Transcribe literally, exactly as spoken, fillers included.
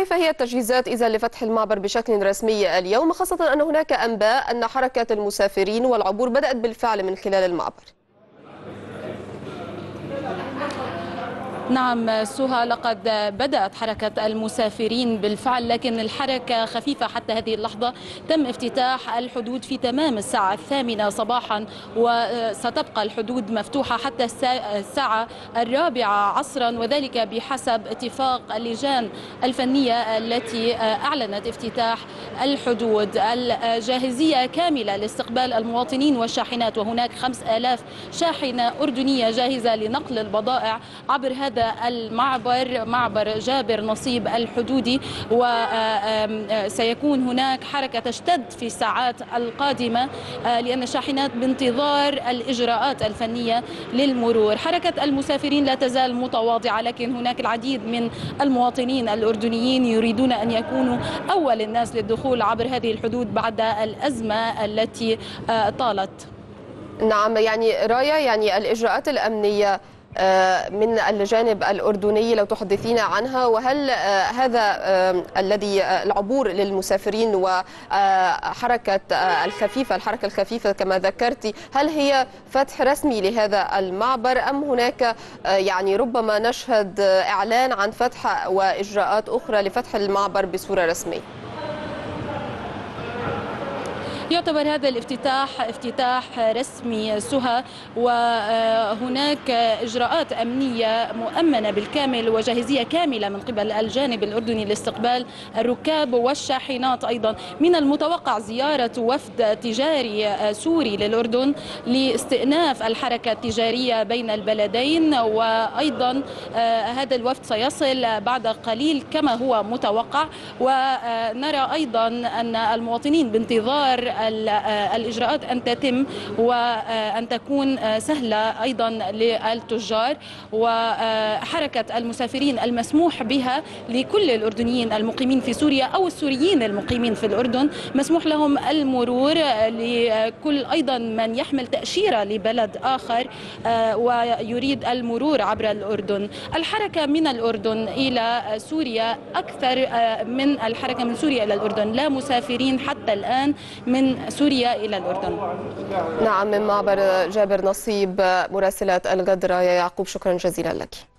كيف هي التجهيزات إذا لفتح المعبر بشكل رسمي اليوم، خاصة أن هناك أنباء أن حركة المسافرين والعبور بدأت بالفعل من خلال المعبر؟ نعم سهى، لقد بدأت حركة المسافرين بالفعل، لكن الحركة خفيفة حتى هذه اللحظة. تم افتتاح الحدود في تمام الساعة الثامنة صباحا، وستبقى الحدود مفتوحة حتى الساعة الرابعة عصرا، وذلك بحسب اتفاق اللجان الفنية التي أعلنت افتتاح الحدود. الجاهزية كاملة لاستقبال المواطنين والشاحنات، وهناك خمس آلاف شاحنة أردنية جاهزة لنقل البضائع عبر هذا المعبر، معبر جابر نصيب الحدودي. وسيكون هناك حركة تشتد في الساعات القادمة لأن الشاحنات بانتظار الإجراءات الفنية للمرور. حركة المسافرين لا تزال متواضعة، لكن هناك العديد من المواطنين الأردنيين يريدون أن يكونوا أول الناس للدخول عبر هذه الحدود بعد الأزمة التي طالت. نعم، يعني رايا، يعني الإجراءات الأمنية من الجانب الأردني لو تحدثينا عنها، وهل هذا الذي العبور للمسافرين وحركة الخفيفة الحركة الخفيفة كما ذكرتي، هل هي فتح رسمي لهذا المعبر أم هناك يعني ربما نشهد إعلان عن فتح وإجراءات أخرى لفتح المعبر بصورة رسمية؟ يعتبر هذا الافتتاح افتتاح رسمي سهى، وهناك إجراءات أمنية مؤمنة بالكامل وجاهزية كاملة من قبل الجانب الأردني لاستقبال الركاب والشاحنات. أيضا من المتوقع زيارة وفد تجاري سوري للأردن لاستئناف الحركة التجارية بين البلدين، وأيضا هذا الوفد سيصل بعد قليل كما هو متوقع. ونرى أيضا أن المواطنين بانتظار الإجراءات أن تتم وأن تكون سهلة أيضا للتجار، وحركة المسافرين المسموح بها لكل الأردنيين المقيمين في سوريا أو السوريين المقيمين في الأردن مسموح لهم المرور، لكل أيضا من يحمل تأشيرة لبلد آخر ويريد المرور عبر الأردن. الحركة من الأردن إلى سوريا أكثر من الحركة من سوريا إلى الأردن، لا مسافرين حتى الآن من سوريا إلى الأردن. نعم، من معبر جابر نصيب مراسلة الغد رايا يعقوب، شكرا جزيلا لك.